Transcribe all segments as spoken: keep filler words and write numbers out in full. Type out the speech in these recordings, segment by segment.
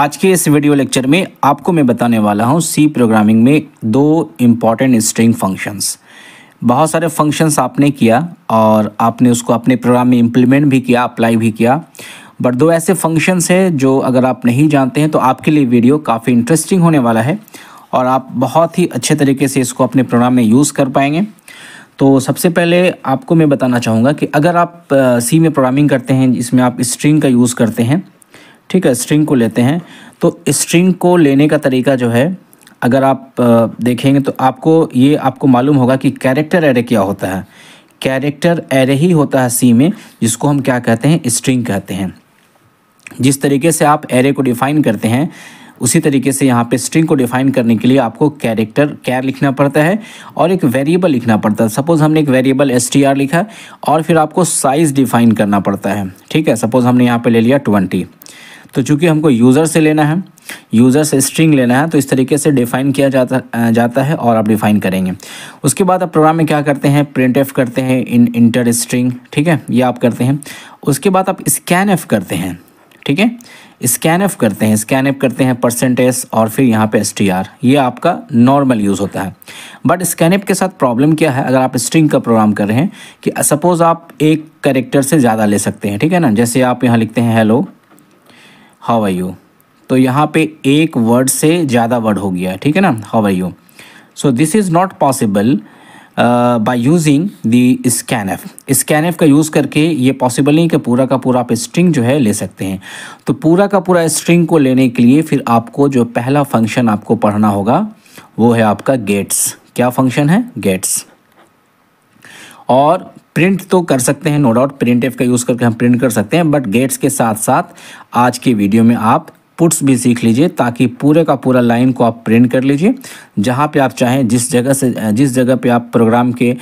आज के इस वीडियो लेक्चर में आपको मैं बताने वाला हूं सी प्रोग्रामिंग में दो इम्पॉर्टेंट स्ट्रिंग फंक्शंस। बहुत सारे फंक्शंस आपने किया और आपने उसको अपने प्रोग्राम में इम्प्लीमेंट भी किया, अप्लाई भी किया, बट दो ऐसे फंक्शंस हैं जो अगर आप नहीं जानते हैं तो आपके लिए वीडियो काफ़ी इंटरेस्टिंग होने वाला है और आप बहुत ही अच्छे तरीके से इसको अपने प्रोग्राम में यूज़ कर पाएंगे। तो सबसे पहले आपको मैं बताना चाहूँगा कि अगर आप सी में प्रोग्रामिंग करते हैं जिसमें आप स्ट्रिंग का यूज़ करते हैं, ठीक है, स्ट्रिंग को लेते हैं, तो स्ट्रिंग को लेने का तरीका जो है अगर आप देखेंगे तो आपको ये आपको मालूम होगा कि कैरेक्टर एरे क्या होता है। कैरेक्टर एरे ही होता है सी में, जिसको हम क्या कहते हैं, स्ट्रिंग कहते हैं। जिस तरीके से आप एरे को डिफ़ाइन करते हैं उसी तरीके से यहाँ पे स्ट्रिंग को डिफाइन करने के लिए आपको कैरेक्टर कैर लिखना पड़ता है और एक वेरिएबल लिखना पड़ता है। सपोज़ हमने एक वेरिएबल एस टी आर लिखा और फिर आपको साइज़ डिफाइन करना पड़ता है, ठीक है। सपोज़ हमने यहाँ पे ले लिया ट्वेंटी, तो चूँकि हमको यूज़र से लेना है, यूज़र से स्ट्रिंग लेना है, तो इस तरीके से डिफ़ाइन किया जाता जाता है और आप डिफ़ाइन करेंगे। उसके बाद आप प्रोग्राम में क्या करते हैं, प्रिंट एफ करते हैं इन इंटर स्ट्रिंग, ठीक है, ये आप करते हैं। उसके बाद आप स्कैन एफ करते हैं, ठीक है, स्कैन एफ करते हैं, स्कैन एफ करते हैं परसेंट एस और फिर यहाँ पे एस टी आर, ये आपका नॉर्मल यूज़ होता है। बट स्कैन एफ के साथ प्रॉब्लम क्या है, अगर आप स्ट्रिंग का प्रोग्राम कर रहे हैं कि सपोज़ आप एक कैरेक्टर से ज़्यादा ले सकते हैं, ठीक है ना। जैसे आप यहाँ लिखते हैं हेलो हाउ आर यू, तो यहाँ पे एक वर्ड से ज़्यादा वर्ड हो गया, ठीक है ना, how are you. So this is not possible by using the scanf. Scanf का यूज़ करके ये पॉसिबल नहीं कि पूरा का पूरा आप स्ट्रिंग जो है ले सकते हैं। तो पूरा का पूरा स्ट्रिंग को लेने के लिए फिर आपको जो पहला फंक्शन आपको पढ़ना होगा वो है आपका गेट्स। क्या फंक्शन है, गेट्स। और प्रिंट तो कर सकते हैं, नो डाउट, प्रिंट एफ का यूज़ करके हम प्रिंट कर सकते हैं, बट गेट्स के साथ साथ आज के वीडियो में आप पुट्स भी सीख लीजिए ताकि पूरे का पूरा लाइन को आप प्रिंट कर लीजिए जहाँ पे आप चाहें, जिस जगह से जिस जगह पे आप प्रोग्राम के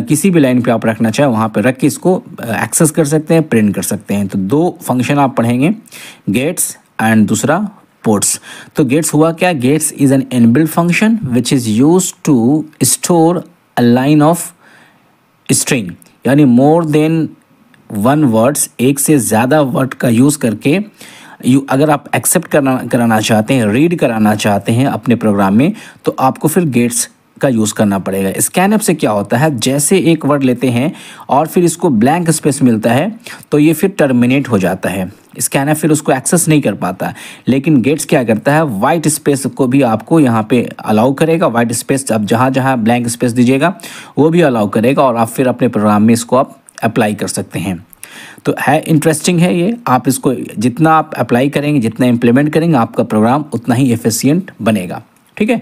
किसी भी लाइन पे आप रखना चाहें वहाँ पे रख के इसको एक्सेस कर सकते हैं, प्रिंट कर सकते हैं। तो दो फंक्शन आप पढ़ेंगे, गेट्स एंड दूसरा पुट्स। तो गेट्स हुआ क्या, gets is an inbuilt function which is use to store a line of string, यानी मोर देन वन वर्ड्स, एक से ज़्यादा वर्ड का यूज़ करके यू अगर आप एक्सेप्ट करना कराना चाहते हैं, रीड कराना चाहते हैं अपने प्रोग्राम में, तो आपको फिर गेट्स का यूज़ करना पड़ेगा। स्कैनअप से क्या होता है, जैसे एक वर्ड लेते हैं और फिर इसको ब्लैंक स्पेस मिलता है तो ये फिर टर्मिनेट हो जाता है, स्कैनअप फिर उसको एक्सेस नहीं कर पाता। लेकिन गेट्स क्या करता है, वाइट स्पेस को भी आपको यहाँ पे अलाउ करेगा, वाइट स्पेस, अब जहाँ जहाँ ब्लैंक स्पेस दीजिएगा वो भी अलाउ करेगा और आप फिर अपने प्रोग्राम में इसको आप अप्लाई कर सकते हैं। तो है इंटरेस्टिंग है ये, आप इसको जितना आप अप्लाई करेंगे, जितना इम्प्लीमेंट करेंगे, आपका प्रोग्राम उतना ही एफिशिएंट बनेगा, ठीक है।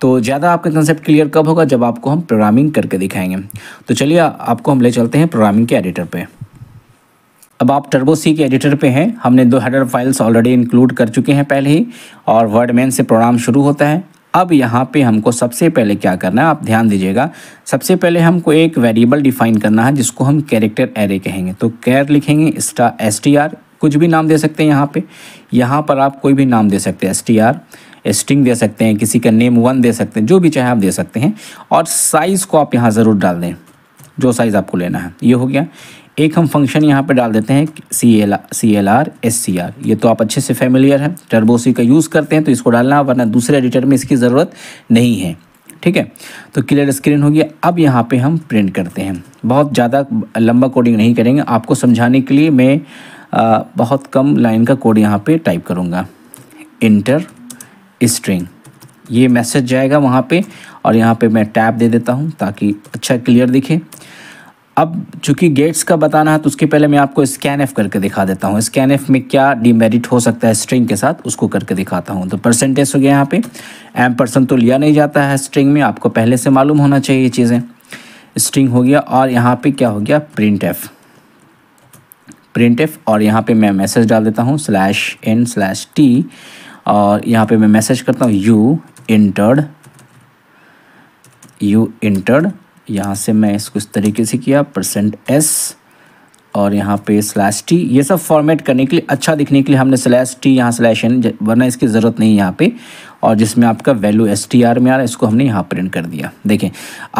तो ज़्यादा आपका कंसेप्ट क्लियर कब होगा, जब आपको हम प्रोग्रामिंग करके दिखाएंगे। तो चलिए आपको हम ले चलते हैं प्रोग्रामिंग के एडिटर पे। अब आप टर्बो सी के एडिटर पे हैं, हमने दो हेडर फाइल्स ऑलरेडी इंक्लूड कर चुके हैं पहले ही, और वर्डमैन से प्रोग्राम शुरू होता है। अब यहाँ पे हमको सबसे पहले क्या करना है, आप ध्यान दीजिएगा, सबसे पहले हमको एक वेरिएबल डिफाइन करना है जिसको हम कैरेक्टर एरे कहेंगे। तो कैर लिखेंगे, स्टा एस टी आर, कुछ भी नाम दे सकते हैं यहाँ पे, यहाँ पर आप कोई भी नाम दे सकते हैं, एस टी आर, स्ट्रिंग दे सकते हैं, किसी का नेम वन दे सकते हैं, जो भी चाहे आप दे सकते हैं। और साइज़ को आप यहाँ ज़रूर डाल दें, जो साइज़ आपको लेना है। ये हो गया, एक हम फंक्शन यहाँ पे डाल देते हैं C L R S C R, ये तो आप अच्छे से फेमिलियर हैं, टर्बोसी का यूज़ करते हैं तो इसको डालना, वरना दूसरे एडिटर में इसकी ज़रूरत नहीं है, ठीक है। तो क्लियर स्क्रीन हो गया। अब यहाँ पे हम प्रिंट करते हैं, बहुत ज़्यादा लंबा कोडिंग नहीं करेंगे, आपको समझाने के लिए मैं आ, बहुत कम लाइन का कोड यहाँ पर टाइप करूँगा। इंटर स्ट्रिंग, ये मैसेज जाएगा वहाँ पर, और यहाँ पर मैं टैब दे देता हूँ ताकि अच्छा क्लियर दिखे। अब चूँकि गेट्स का बताना है तो उसके पहले मैं आपको स्कैन एफ करके दिखा देता हूँ, स्कैन एफ में क्या डिमेरिट हो सकता है स्ट्रिंग के साथ, उसको करके दिखाता हूँ। तो परसेंटेज हो गया, यहाँ पे एम परसेंट तो लिया नहीं जाता है स्ट्रिंग में, आपको पहले से मालूम होना चाहिए ये चीज़ें। स्ट्रिंग हो गया और यहाँ पे क्या हो गया, प्रिंट एफ, प्रिंट एफ, और यहाँ पर मैं मैसेज डाल देता हूँ स्लैश एन स्लैश टी, और यहाँ पर मैं मैसेज करता हूँ यू इंटर्ड, यू इंटर्ड, यहाँ से मैं इसको इस तरीके से किया, परसेंट एस और यहाँ पे स्लैश टी। ये सब फॉर्मेट करने के लिए, अच्छा दिखने के लिए हमने स्लैश टी, यहाँ स्लैश एन, वरना इसकी ज़रूरत नहीं यहाँ पे। और जिसमें आपका वैल्यू एस टी आर में आ रहा है, इसको हमने यहाँ प्रिंट कर दिया। देखें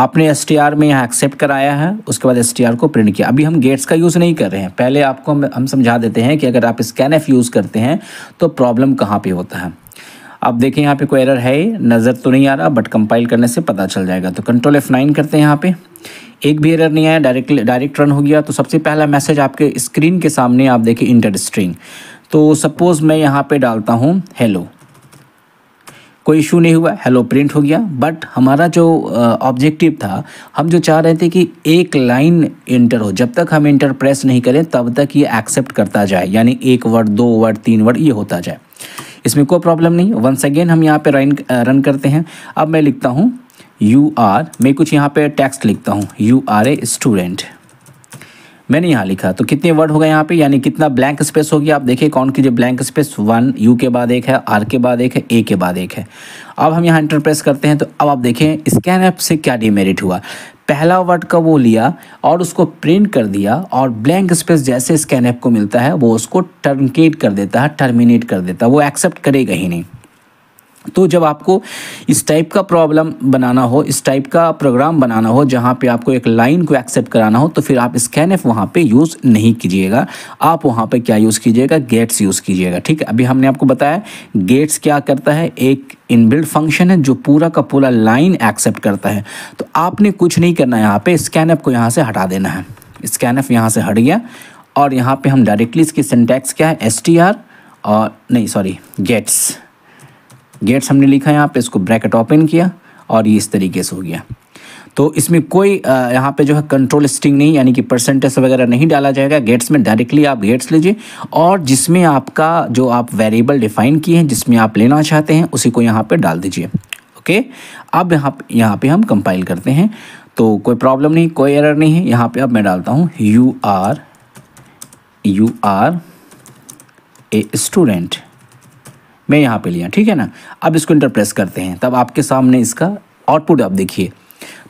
आपने एस टी आर में यहाँ एक्सेप्ट कराया है, उसके बाद एस टी आर को प्रिंट किया। अभी हम गेट्स का यूज़ नहीं कर रहे हैं, पहले आपको हम, हम समझा देते हैं कि अगर आप स्कैन एफ यूज़ करते हैं तो प्रॉब्लम कहाँ पर होता है। आप देखें यहाँ पे कोई एरर है नज़र तो नहीं आ रहा, बट कंपाइल करने से पता चल जाएगा। तो कंट्रोल एफ नाइन करते हैं, यहाँ पे एक भी एरर नहीं आया, डायरेक्टली डायरेक्ट रन हो गया। तो सबसे पहला मैसेज आपके स्क्रीन के सामने आप देखें इंटर स्ट्रिंग। तो सपोज़ मैं यहाँ पे डालता हूँ हेलो, कोई इशू नहीं हुआ, हेलो प्रिंट हो गया। बट हमारा जो ऑब्जेक्टिव था, हम जो चाह रहे थे कि एक लाइन इंटर हो, जब तक हम इंटर प्रेस नहीं करें तब तक ये एक्सेप्ट करता जाए, यानी एक वर्ड दो वर्ड तीन वर्ड ये होता जाए। इसमें कोई प्रॉब्लम नहीं। वंस अगेन हम यहाँ पे रन रन करते हैं। अब मैं लिखता हूँ यू आर, मैं कुछ यहाँ पे टेक्स्ट लिखता हूँ, यू आर ए स्टूडेंट, मैंने यहाँ लिखा। तो कितने वर्ड हो गए यहाँ पे, यानी कितना ब्लैंक स्पेस हो गया। आप देखिए कौन कीजिए ब्लैंक स्पेस वन, यू के बाद एक है, आर के बाद एक है, ए के बाद एक है। अब हम यहाँ एंटर प्रेस करते हैं, तो अब आप देखें स्कैन ऐप से क्या डिमेरिट हुआ। पहला वर्ड का वो लिया और उसको प्रिंट कर दिया, और ब्लैंक स्पेस जैसे स्कैन ऐप को मिलता है वो उसको टर्मिनेट कर देता है, टर्मिनेट कर देता है, वो एक्सेप्ट करेगा ही नहीं। तो जब आपको इस टाइप का प्रॉब्लम बनाना हो, इस टाइप का प्रोग्राम बनाना हो जहाँ पे आपको एक लाइन को एक्सेप्ट कराना हो, तो फिर आप स्कैनएफ वहाँ पे यूज़ नहीं कीजिएगा। आप वहाँ पे क्या यूज़ कीजिएगा, गेट्स यूज़ कीजिएगा। ठीक है, अभी हमने आपको बताया गेट्स क्या करता है, एक इनबिल्ट फंक्शन है जो पूरा का पूरा लाइन एक्सेप्ट करता है। तो आपने कुछ नहीं करना है, यहाँ पर स्कैनएफ को यहाँ से हटा देना है। स्कैनएफ यहाँ से हट गया, और यहाँ पर हम डायरेक्टली इसकी सिंटैक्स क्या है, एस टी आर और नहीं सॉरी गेट्स गेट्स हमने लिखा है यहाँ पे, इसको ब्रैकेट ओपन किया और ये इस तरीके से हो गया। तो इसमें कोई यहाँ पे जो है कंट्रोल स्ट्रिंग नहीं, यानी कि परसेंटेज वगैरह नहीं डाला जाएगा। गेट्स में डायरेक्टली आप गेट्स लीजिए, और जिसमें आपका जो आप वेरिएबल डिफाइन किए हैं, जिसमें आप लेना चाहते हैं, उसी को यहाँ पे डाल दीजिए। ओके, अब यहाँ यहाँ पर हम कंपाइल करते हैं, तो कोई प्रॉब्लम नहीं, कोई एरर नहीं है। यहाँ पर अब मैं डालता हूँ you are you are a student, मैं यहाँ पे लिया। ठीक है ना, अब इसको इंटर प्रेस करते हैं, तब आपके सामने इसका आउटपुट आप देखिए।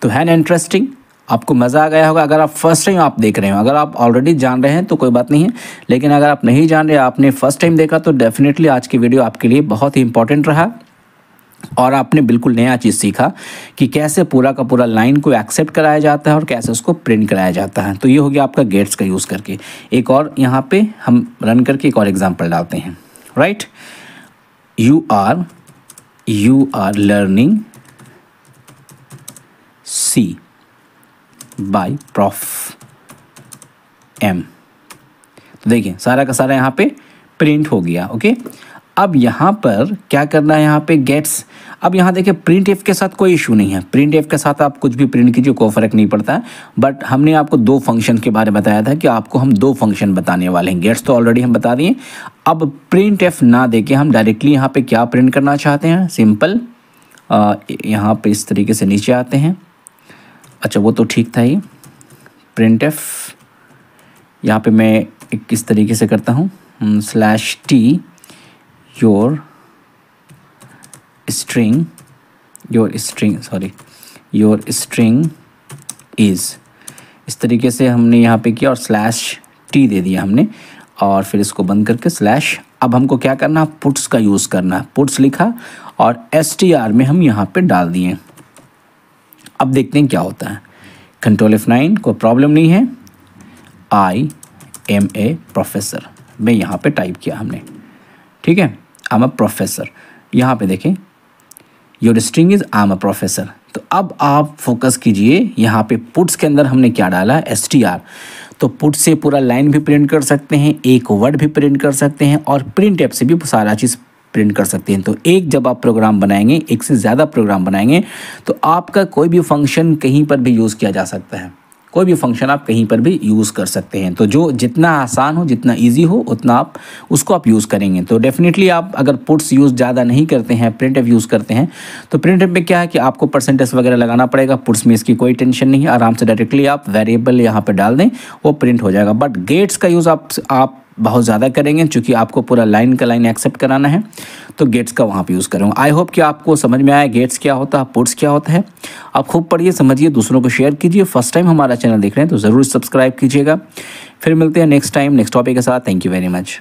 तो है ना इंटरेस्टिंग, आपको मज़ा आ गया होगा। अगर आप फर्स्ट टाइम आप देख रहे हो, अगर आप ऑलरेडी जान रहे हैं तो कोई बात नहीं है, लेकिन अगर आप नहीं जान रहे, आपने फर्स्ट टाइम देखा, तो डेफिनेटली आज की वीडियो आपके लिए बहुत ही इंपॉर्टेंट रहा, और आपने बिल्कुल नया चीज़ सीखा कि कैसे पूरा का पूरा लाइन को एक्सेप्ट कराया जाता है और कैसे उसको प्रिंट कराया जाता है। तो ये हो गया आपका गेट्स का यूज़ करके। एक और यहाँ पर हम रन करके एक और एग्जाम्पल डालते हैं। Right, you are you are learning C by prof M. तो देखिए सारा का सारा यहाँ पे प्रिंट हो गया। ओके, अब यहाँ पर क्या करना है, यहाँ पे गेट्स। अब यहाँ देखिए प्रिंट एफ के साथ कोई इशू नहीं है, प्रिंट एफ के साथ आप कुछ भी प्रिंट कीजिए, कोई फ़र्क नहीं पड़ता है। बट हमने आपको दो फंक्शन के बारे में बताया था कि आपको हम दो फंक्शन बताने वाले हैं। गेट्स तो ऑलरेडी हम बता दिए, अब प्रिंट एफ ना देके हम डायरेक्टली यहाँ पे क्या प्रिंट करना चाहते हैं, सिंपल यहाँ पर इस तरीके से नीचे आते हैं। अच्छा वो तो ठीक था, ये प्रिंट एफ यहाँ पर मैं एक इस तरीके से करता हूँ, slash T your string your string sorry your string is, इस तरीके से हमने यहाँ पे किया और स्लैश टी दे दिया हमने, और फिर इसको बंद करके स्लैश। अब हमको क्या करना है, पुट्स का यूज़ करना है, पुट्स लिखा और एस टी आर में हम यहाँ पे डाल दिए। अब देखते हैं क्या होता है। कंट्रोल एफ नाइन, कोई प्रॉब्लम नहीं है। आई एम ए प्रोफेसर, मैं यहाँ पे टाइप किया हमने, ठीक है, आई एम अ प्रोफेसर। यहाँ पे देखें your string is I am a professor. तो अब आप फोकस कीजिए, यहाँ पे पुट्स के अंदर हमने क्या डाला है, एस टी आर। तो पुट से पूरा लाइन भी प्रिंट कर सकते हैं, एक वर्ड भी प्रिंट कर सकते हैं, और प्रिंट ऐप से भी सारा चीज़ प्रिंट कर सकते हैं। तो एक जब आप प्रोग्राम बनाएंगे, एक से ज़्यादा प्रोग्राम बनाएंगे, तो आपका कोई भी फंक्शन कहीं पर भी यूज़ किया जा सकता है, कोई भी फंक्शन आप कहीं पर भी यूज़ कर सकते हैं। तो जो जितना आसान हो, जितना इजी हो, उतना आप उसको आप यूज़ करेंगे। तो डेफिनेटली आप अगर पुट्स यूज़ ज़्यादा नहीं करते हैं, प्रिंट एफ यूज़ करते हैं, तो प्रिंट एफ में क्या है कि आपको परसेंटेज वगैरह लगाना पड़ेगा, पुट्स में इसकी कोई टेंशन नहीं है। आराम से डायरेक्टली आप वेरिएबल यहाँ पर डाल दें, वो प्रिंट हो जाएगा। बट गेट्स का यूज़ आप आप बहुत ज़्यादा करेंगे, क्योंकि आपको पूरा लाइन का लाइन एक्सेप्ट कराना है, तो गेट्स का वहाँ पे यूज़ करूँगा। आई होप कि आपको समझ में आया गेट्स क्या होता है, पुट्स क्या होता है। आप खूब पढ़िए, समझिए, दूसरों को शेयर कीजिए। फर्स्ट टाइम हमारा चैनल देख रहे हैं तो ज़रूर सब्सक्राइब कीजिएगा। फिर मिलते हैं नेक्स्ट टाइम नेक्स्ट टॉपिक के साथ। Thank you very much.